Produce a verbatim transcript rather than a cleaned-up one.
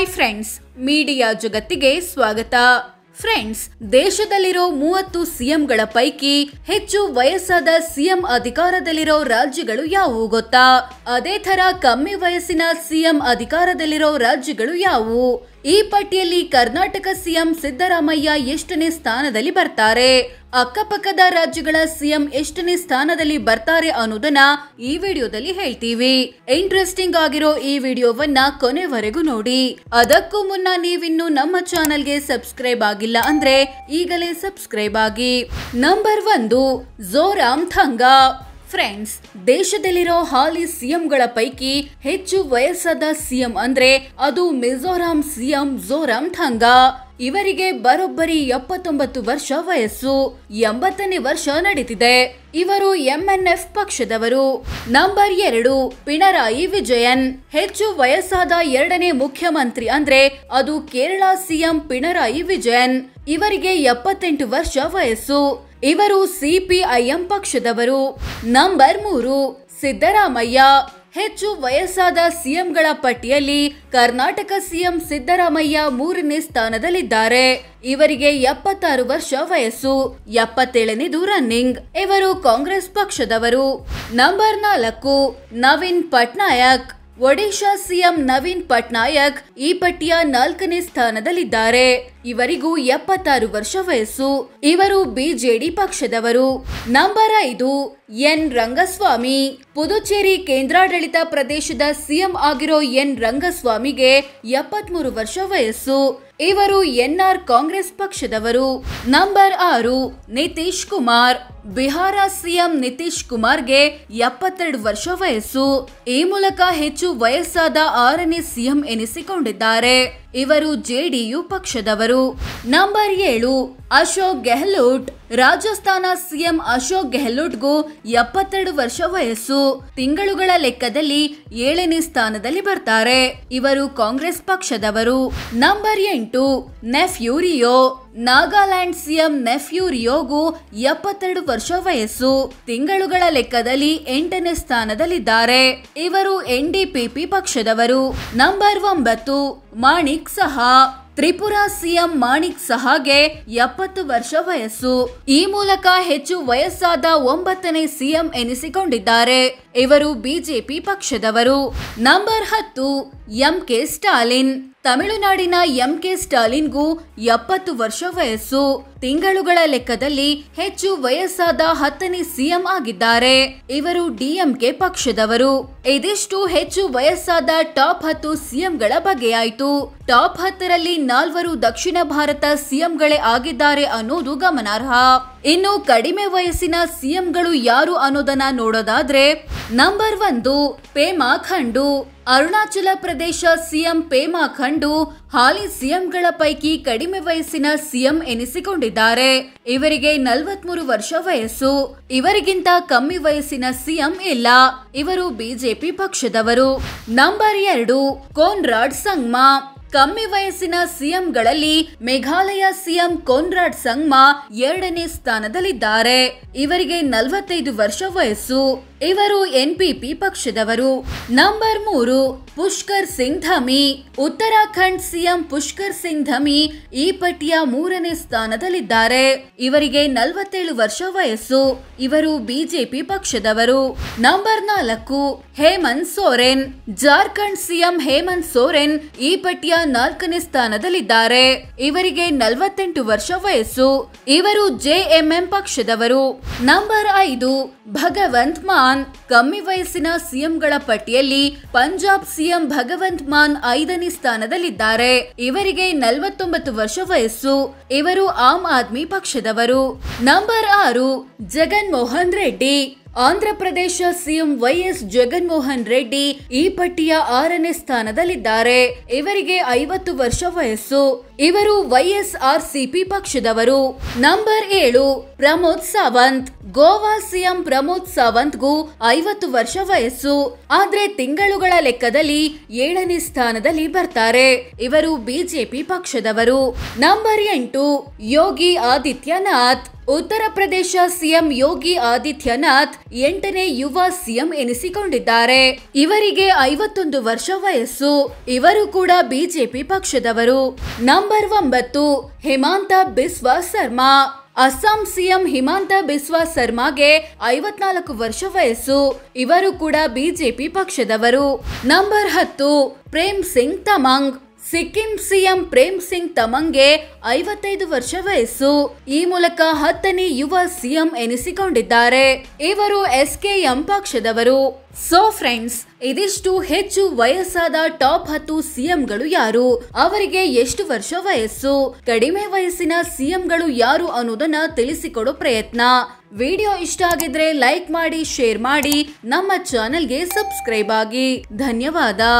Hi friends, media ಜಗತ್ತಿಗೆ ಸ್ವಾಗತ. Friends, ದೇಶದಲ್ಲಿರೋ ಮೂವತ್ತು ಸಿಎಂಗಳ ಪೈಕಿ ಹೆಚ್ಚು ವಯಸ್ಸಾದ ಸಿಎಂ ಅಧಿಕಾರದಲ್ಲಿರೋ ರಾಜ್ಯಗಳು ಯಾವುವು ಗೊತ್ತಾ? ಅದೇ ತರ ಕಮ್ಮಿ ವಯಸ್ಸಿನ ಸಿಎಂ ಅಧಿಕಾರದಲ್ಲಿರೋ ರಾಜ್ಯಗಳು ಯಾವುವು? ಈ ಪಟ್ಟಿಯಲ್ಲಿ ಕರ್ನಾಟಕ ಸಿಎಂ ಸಿದ್ದರಾಮಯ್ಯ ಎಷ್ಟನೇ ಸ್ಥಾನದಲ್ಲಿ ಬರ್ತಾರೆ, ಅಕ್ಕಪಕ್ಕದ ರಾಜ್ಯಗಳ ಸಿಎಂ ಎಷ್ಟನೇ ಸ್ಥಾನದಲ್ಲಿ ಬರ್ತಾರೆ ಅನ್ನೋದನ್ನ ಈ ವಿಡಿಯೋದಲ್ಲಿ ಹೇಳ್ತೀವಿ. ಇಂಟ್ರೆಸ್ಟಿಂಗ್ ಆಗಿರೋ ಈ ವಿಡಿಯೋವನ್ನ ಕೊನೆವರೆಗೂ ನೋಡಿ. ಅದಕ್ಕೂ ಮುನ್ನ ನೀವಿನ್ನು ನಮ್ಮ ಚಾನೆಲ್ಗೆ ಸಬ್ಸ್ಕ್ರೈಬ್ ಆಗಿಲ್ಲ ಅಂದ್ರೆ ಈಗಲೇ ಸಬ್ಸ್ಕ್ರೈಬ್ ಆಗಿ. ನಂಬರ್ ಒಂದು, ಜೋರಾಮ್ ಥಂಗಾ. ಫ್ರೆಂಡ್ಸ್, ದೇಶದಲ್ಲಿರೋ ಹಾಲಿ ಸಿಎಂಗಳ ಪೈಕಿ ಹೆಚ್ಚು ವಯಸ್ಸಾದ ಸಿಎಂ ಅಂದ್ರೆ ಅದು ಮಿಜೋರಾಂ ಸಿಎಂ ಜೋರಾಮ್ ಥಂಗಾ. ಇವರಿಗೆ ಬರೋಬ್ಬರಿ ಎಪ್ಪತ್ತೊಂಬತ್ತು ವರ್ಷ ವಯಸ್ಸು. ಎಂಬತ್ತನೇ ವರ್ಷ ನಡೀತಿದೆ. ಇವರು ಎಂಎನ್ಎಫ್ ಪಕ್ಷದವರು. ನಂಬರ್ ಎರಡು, ಪಿಣರಾಯಿ ವಿಜಯನ್. ಹೆಚ್ಚು ವಯಸ್ಸಾದ ಎರಡನೇ ಮುಖ್ಯಮಂತ್ರಿ ಅಂದ್ರೆ ಅದು ಕೇರಳ ಸಿಎಂ ಪಿಣರಾಯಿ ವಿಜಯನ್. ಇವರಿಗೆ ಎಪ್ಪತ್ತೆಂಟು ವರ್ಷ ವಯಸ್ಸು. ಇವರು ಸಿಪಿಐಎಂ ಪಕ್ಷದವರು. ನಂಬರ್ ಮೂರು, ಸಿದ್ದರಾಮಯ್ಯ. ಹೆಚ್ಚು ವಯಸ್ಸಾದ ಸಿಎಂಗಳ ಪಟ್ಟಿಯಲ್ಲಿ ಕರ್ನಾಟಕ ಸಿಎಂ ಸಿದ್ದರಾಮಯ್ಯ ಮೂರನೇ ಸ್ಥಾನದಲ್ಲಿದ್ದಾರೆ. ಇವರಿಗೆ ಎಪ್ಪತ್ತಾರು ವರ್ಷ ವಯಸ್ಸು. ಎಪ್ಪತ್ತೇಳನೇದು ರನ್ನಿಂಗ್. ಇವರು ಕಾಂಗ್ರೆಸ್ ಪಕ್ಷದವರು. ನಂಬರ್ ನಾಲ್ಕು, ನವೀನ್ ಪಟ್ನಾಯಕ್. ಒಡಿಶಾ ಸಿಎಂ ನವೀನ್ ಪಟ್ನಾಯಕ್ ಈ ಪಟ್ಟಿಯ ನಾಲ್ಕನೇ ಸ್ಥಾನದಲ್ಲಿದ್ದಾರೆ. ಇವರಿಗೂ ಎಪ್ಪತ್ತಾರು ವರ್ಷ ವಯಸ್ಸು. ಇವರು ಬಿಜೆಡಿ ಪಕ್ಷದವರು. ನಂಬರ್ ಐದು, ಎನ್ ರಂಗಸ್ವಾಮಿ. ಪುದುಚೇರಿ ಕೇಂದ್ರಾಡಳಿತ ಪ್ರದೇಶದ ಸಿಎಂ ಆಗಿರೋ ಎನ್ ರಂಗಸ್ವಾಮಿಗೆ ಎಪ್ಪತ್ಮೂರು ವರ್ಷ ವಯಸ್ಸು. ಇವರು ಎನ್ಆರ್ ಕಾಂಗ್ರೆಸ್ ಪಕ್ಷದವರು. ನಂಬರ್ ಆರು, ನಿತೀಶ್ ಕುಮಾರ್. ಬಿಹಾರ ಸಿಎಂ ನಿತೀಶ್ ಕುಮಾರ್ಗೆ ಎಪ್ಪತ್ತೆರಡು ವರ್ಷ ವಯಸ್ಸು. ಈ ಮೂಲಕ ಹೆಚ್ಚು ವಯಸ್ಸಾದ ಆರನೇ ಸಿಎಂ ಎನಿಸಿಕೊಂಡಿದ್ದಾರೆ. ಇವರು ಜೆಡಿಯು ಪಕ್ಷದವರು. ನಂಬರ್ ಏಳು, ಅಶೋಕ್ ಗೆಹ್ಲೋಟ್. ರಾಜಸ್ಥಾನ ಸಿಎಂ ಅಶೋಕ್ ಗೆಹ್ಲೋಟ್ಗೂ ಎಪ್ಪತ್ತೆರಡು ವರ್ಷ ವಯಸ್ಸು. ತಿಂಗಳುಗಳ ಲೆಕ್ಕದಲ್ಲಿ ಏಳನೇ ಸ್ಥಾನದಲ್ಲಿ ಬರ್ತಾರೆ. ಇವರು ಕಾಂಗ್ರೆಸ್ ಪಕ್ಷದವರು. ನಂಬರ್ ಎಂಟು, ನೆಫ್ಯೂ ರಿಯೋ. ನಾಗಾಲ್ಯಾಂಡ್ ಸಿಎಂ ನೆಫ್ಯೂ ರಿಯೋಗೂ ಎಪ್ಪತ್ತೆರಡು ವರ್ಷ ವಯಸ್ಸು. ತಿಂಗಳುಗಳ ಲೆಕ್ಕದಲ್ಲಿ ಎಂಟನೇ ಸ್ಥಾನದಲ್ಲಿದ್ದಾರೆ. ಇವರು ಎನ್ಡಿಪಿಪಿ ಪಕ್ಷದವರು. ನಂಬರ್ ಒಂಬತ್ತು, ಮಾಣಿಕ್ ಸಹಾ. ತ್ರಿಪುರಾ ಸಿಎಂ ಮಾಣಿಕ್ ಸಹಾಗೆ ಎಪ್ಪತ್ತು ವರ್ಷ ವಯಸ್ಸು. ಈ ಮೂಲಕ ಹೆಚ್ಚು ವಯಸ್ಸಾದ ಒಂಬತ್ತನೇ ಸಿಎಂ ಎನಿಸಿಕೊಂಡಿದ್ದಾರೆ. ಇವರು ಬಿಜೆಪಿ ಪಕ್ಷದವರು. ನಂಬರ್ ಹತ್ತು, ಎಂ ಕೆ ಸ್ಟಾಲಿನ್. ತಮಿಳುನಾಡಿನ ಎಂ ಕೆ ಸ್ಟಾಲಿನ್ಗೂ ಎಪ್ಪತ್ತು ವರ್ಷ ವಯಸ್ಸು. ತಿಂಗಳುಗಳ ಲೆಕ್ಕದಲ್ಲಿ ಹೆಚ್ಚು ವಯಸ್ಸಾದ ಹತ್ತನೇ ಸಿಎಂ ಆಗಿದ್ದಾರೆ. ಇವರು ಡಿಎಂಕೆ ಪಕ್ಷದವರು. ಇದಿಷ್ಟು ಹೆಚ್ಚು ವಯಸ್ಸಾದ ಟಾಪ್ ಹತ್ತು ಸಿಎಂಗಳ ಬಗೆಯಾಯಿತು. ಟಾಪ್ ಹತ್ತರಲ್ಲಿ ನಾಲ್ವರು ದಕ್ಷಿಣ ಭಾರತ ಸಿಎಂಗಳೇ ಆಗಿದ್ದಾರೆ ಅನ್ನೋದು ಗಮನಾರ್ಹ. ಇನ್ನು ಕಡಿಮೆ ವಯಸ್ಸಿನ ಸಿಎಂಗಳು ಯಾರು ಅನ್ನೋದನ್ನ ನೋಡೋದಾದ್ರೆ, ನಂಬರ್ ಒಂದು, ಪೇಮಾ ಖಂಡು. ಅರುಣಾಚಲ ಪ್ರದೇಶ ಸಿಎಂ ಪೇಮಾ ಖಂಡು ಹಾಲಿ ಸಿಎಂಗಳ ಪೈಕಿ ಕಡಿಮೆ ವಯಸ್ಸಿನ ಸಿಎಂ ಎನಿಸಿಕೊಂಡಿದ್ದಾರೆ. ಇವರಿಗೆ ನಲವತ್ಮೂರು ವರ್ಷ ವಯಸ್ಸು. ಇವರಿಗಿಂತ ಕಮ್ಮಿ ವಯಸ್ಸಿನ ಸಿಎಂ ಇಲ್ಲ. ಇವರು ಬಿಜೆಪಿ ಪಕ್ಷದವರು. ನಂಬರ್ ಎರಡು, ಕೋನ್ರಾಡ್ ಸಂಗ್ಮಾ. ಕಮ್ಮಿ ವಯಸ್ಸಿನ ಸಿಎಂಗಳಲ್ಲಿ ಮೇಘಾಲಯ ಸಿಎಂ ಕೋನ್ರಾಡ್ ಸಂಗ್ಮಾ ಎರಡನೇ ಸ್ಥಾನದಲ್ಲಿದ್ದಾರೆ. ಇವರಿಗೆ ನಲವತ್ತೈದು ವರ್ಷ ವಯಸ್ಸು. ಇವರು ಎನ್ಪಿಪಿ ಪಕ್ಷದವರು. ನಂಬರ್ ಮೂರು, ಪುಷ್ಕರ್ ಸಿಂಗ್ ಧಮಿ. ಉತ್ತರಾಖಂಡ್ ಸಿಎಂ ಪುಷ್ಕರ್ ಸಿಂಗ್ ಧಮಿ ಈ ಪಟ್ಟಿಯ ಮೂರನೇ ಸ್ಥಾನದಲ್ಲಿದ್ದಾರೆ. ಇವರಿಗೆ ನಲವತ್ತೇಳು ವರ್ಷ ವಯಸ್ಸು. ಇವರು ಬಿಜೆಪಿ ಪಕ್ಷದವರು. ನಂಬರ್ ನಾಲ್ಕು, ಹೇಮಂತ್ ಸೋರೆನ್. ಜಾರ್ಖಂಡ್ ಸಿಎಂ ಹೇಮಂತ್ ಸೋರೆನ್ ಈ ಪಟ್ಟಿಯ ನಾಲ್ಕನೇ ಸ್ಥಾನದಲ್ಲಿದ್ದಾರೆ. ಇವರಿಗೆ ನಲವತ್ತೆಂಟು ವರ್ಷ ವಯಸ್ಸು. ಇವರು ಜೆಎಂಎಂ ಪಕ್ಷದವರು. ನಂಬರ್ ಐದು, ಭಗವಂತ್ ಮಾನ್. ಕಮ್ಮಿ ವಯಸ್ಸಿನ ಸಿಎಂಗಳ ಪಟ್ಟಿಯಲ್ಲಿ ಪಂಜಾಬ್ ಸಿಎಂ ಭಗವಂತ್ ಮಾನ್ ಐದನೇ ಸ್ಥಾನದಲ್ಲಿದ್ದಾರೆ. ಇವರಿಗೆ ನಲವತ್ತೊಂಬತ್ತು ವರ್ಷ ವಯಸ್ಸು. ಇವರು ಆಮ್ ಆದ್ಮಿ ಪಕ್ಷದವರು. ನಂಬರ್ ಆರು, Jagan Mohan Reddy. Andhra Pradesh CM Y S Jagan Mohan Reddy ಈ ಪಟ್ಟಿಯ ಆರನೇ ಸ್ಥಾನದಲ್ಲಿದ್ದಾರೆ. ಇವರಿಗೆ ಐವತ್ತು ವರ್ಷ ವಯಸ್ಸು. ಇವರು ವೈಎಸ್ಆರ್ಸಿಪಿ ಪಕ್ಷದವರು. ನಂಬರ್ ಏಳು, ಪ್ರಮೋದ್ ಸಾವಂತ್. ಗೋವಾ ಸಿಎಂ ಪ್ರಮೋದ್ ಸಾವಂತ್ಗೂ ಐವತ್ತು ವರ್ಷ ವಯಸ್ಸು. ಆದ್ರೆ ತಿಂಗಳುಗಳ ಲೆಕ್ಕದಲ್ಲಿ ಏಳನೇ ಸ್ಥಾನದಲ್ಲಿ ಬರ್ತಾರೆ. ಇವರು ಬಿಜೆಪಿ ಪಕ್ಷದವರು. ನಂಬರ್ ಎಂಟು, ಯೋಗಿ ಆದಿತ್ಯನಾಥ್. ಉತ್ತರ ಪ್ರದೇಶ ಸಿಎಂ ಯೋಗಿ ಆದಿತ್ಯನಾಥ್ ಎಂಟನೇ ಯುವ ಸಿಎಂ ಎನಿಸಿಕೊಂಡಿದ್ದಾರೆ. ಇವರಿಗೆ ಐವತ್ತೊಂದು ವರ್ಷ ವಯಸ್ಸು. ಇವರು ಕೂಡ ಬಿಜೆಪಿ ಪಕ್ಷದವರು. ನಂಬರ್ ಒಂಬತ್ತು ಹಿಮಂತ ಬಿಸ್ವ ಸರ್ಮಾ. ಅಸ್ಸಾಂ ಸಿಎಂ ಹಿಮಂತ ಬಿಸ್ವ ಸರ್ಮಾಗೆ ಐವತ್ನಾಲ್ಕು ವರ್ಷ ವಯಸ್ಸು. ಇವರು ಕೂಡ ಬಿಜೆಪಿ ಪಕ್ಷದವರು. ನಂಬರ್ ಹತ್ತು ಪ್ರೇಮ್ ಸಿಂಗ್ ತಮಂಗ್. ಸಿಕ್ಕಿಂ ಸಿಎಂ ಪ್ರೇಮ್ ಸಿಂಗ್ ತಮಂಗ್ಗೆ ಐವತ್ತೈದು ವರ್ಷ ವಯಸ್ಸು. ಈ ಮೂಲಕ ಹತ್ತನೇ ಯುವ ಸಿಎಂ ಎನಿಸಿಕೊಂಡಿದ್ದಾರೆ. ಇವರು ಎಸ್ಕೆಎಂ ಪಕ್ಷದವರು. ಸೋ ಫ್ರೆಂಡ್ಸ್, ಇದಿಷ್ಟು ಹೆಚ್ಚು ವಯಸ್ಸಾದ ಟಾಪ್ ಹತ್ತು ಸಿಎಂಗಳು ಯಾರು, ಅವರಿಗೆ ಎಷ್ಟು ವರ್ಷ ವಯಸ್ಸು, ಕಡಿಮೆ ವಯಸ್ಸಿನ ಸಿಎಂಗಳು ಯಾರು ಅನ್ನೋದನ್ನ ತಿಳಿಸಿಕೊಡೋ ಪ್ರಯತ್ನ. ವಿಡಿಯೋ ಇಷ್ಟ ಆಗಿದ್ರೆ ಲೈಕ್ ಮಾಡಿ, ಶೇರ್ ಮಾಡಿ, ನಮ್ಮ ಚಾನೆಲ್ಗೆ ಸಬ್ಸ್ಕ್ರೈಬ್ ಆಗಿ. ಧನ್ಯವಾದ.